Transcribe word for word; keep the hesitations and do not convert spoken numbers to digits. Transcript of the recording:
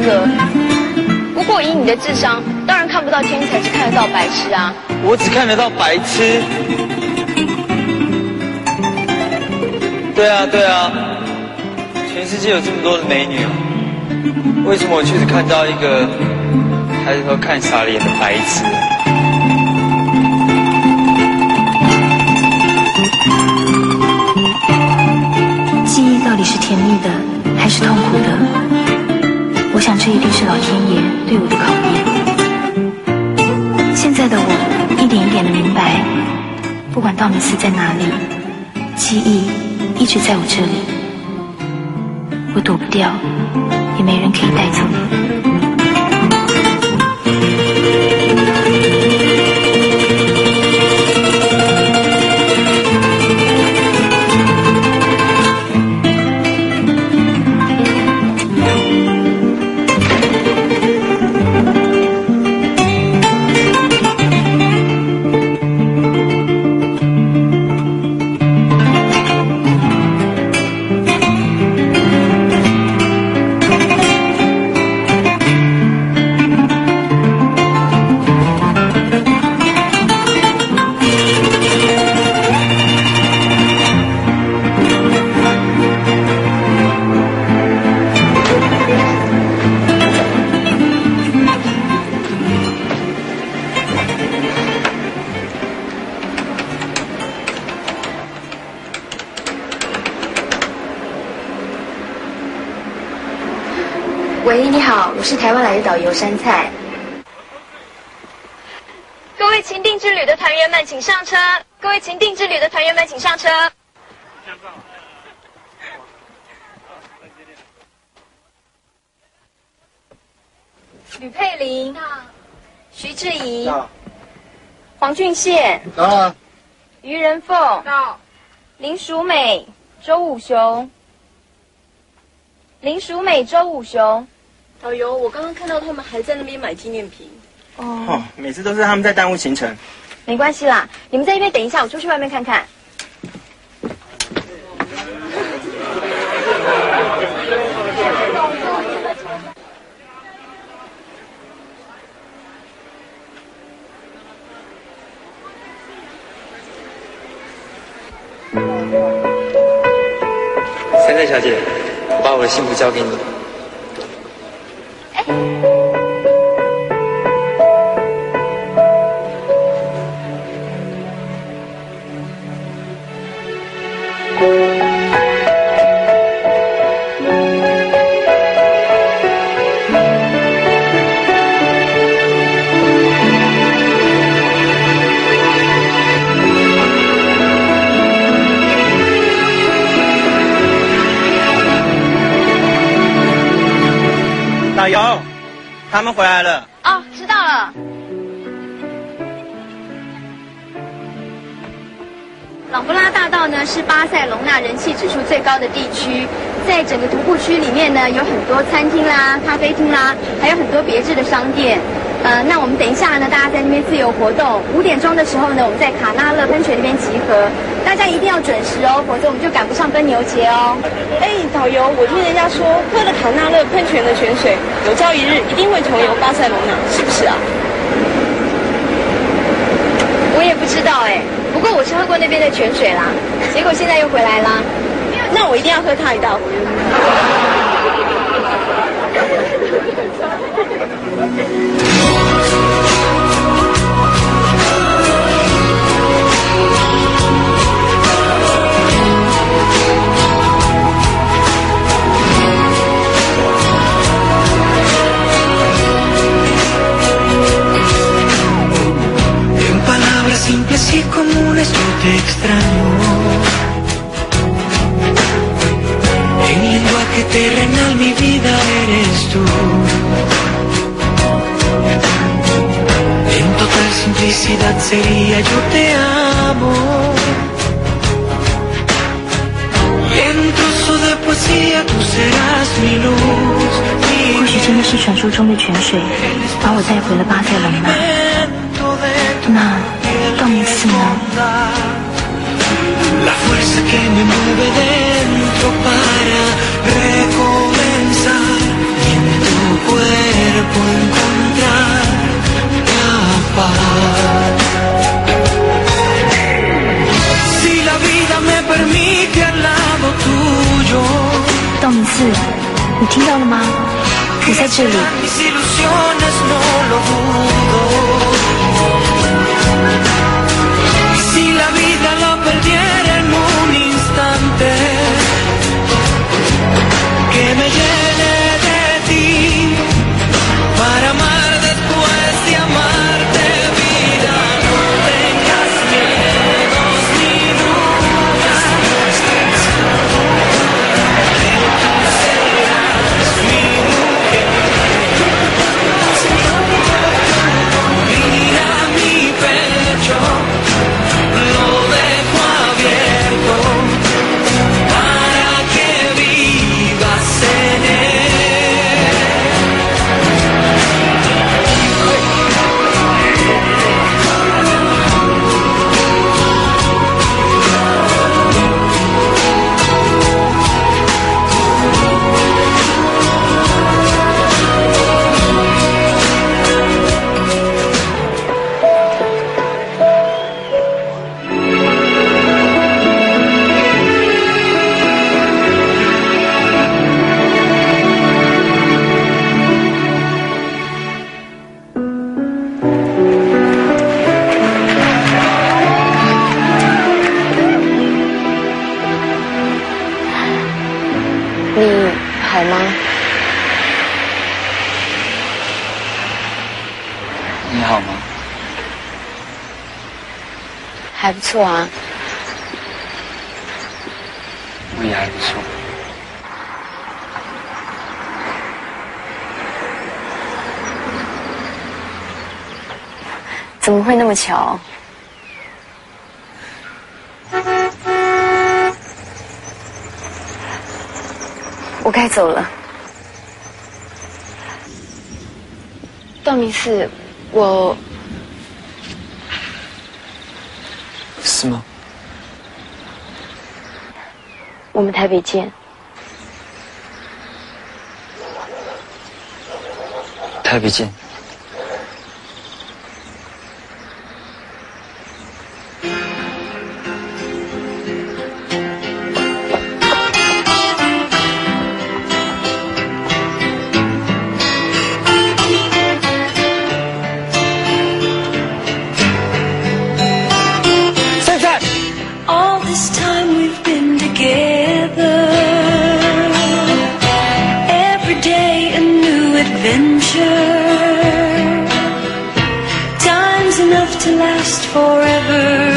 个。不过以你的智商，当然看不到天才，只看得到白痴啊。我只看得到白痴。对啊，对啊，全世界有这么多的美女哦，为什么我却只看到一个还是说看傻了眼的白痴？ 记忆到底是甜蜜的还是痛苦的？我想这一定是老天爷对我的考验。现在的我一点一点的明白，不管道明寺在哪里，记忆一直在我这里。我躲不掉，也没人可以带走你。 喂，你好，我是台湾来的导游杉菜。各位情定之旅的团员们，请上车！各位情定之旅的团员们，请上车！吕佩玲，徐志怡，黄俊宪，于仁凤，林淑美，周武雄，林淑美，周武雄。 导游，我刚刚看到他们还在那边买纪念品。哦, 哦，每次都是他们在耽误行程。没关系啦，你们在一边等一下，我出去外面看看。杉菜小姐，我把我的幸福交给你。 导游，他们回来了。哦，知道了。琅勃拉大道呢是巴塞隆纳人气指数最高的地区，在整个徒步区里面呢有很多餐厅啦、咖啡厅啦，还有很多别致的商店。呃，那我们等一下呢，大家在那边自由活动。五点钟的时候呢，我们在卡纳勒喷泉那边集合，大家一定要准时哦，否则我们就赶不上奔牛节哦。 哎，导游，我听人家说，喝了卡纳勒喷泉的泉水，有朝一日一定会重游巴塞隆纳，是不是啊？我也不知道哎，不过我是喝过那边的泉水啦，结果现在又回来啦。那我一定要喝它一道。Sería yo te amo y en un trozo de poesía tú serás mi luz. 或许真的是传说中的泉水把我带回了巴塞隆纳。那道明寺呢？ La 你听到了吗？我在这里。还不错啊，我也还不错。怎么会那么巧？我该走了。道明寺，我。 是吗？我们台北见。台北见。Time's enough to last forever.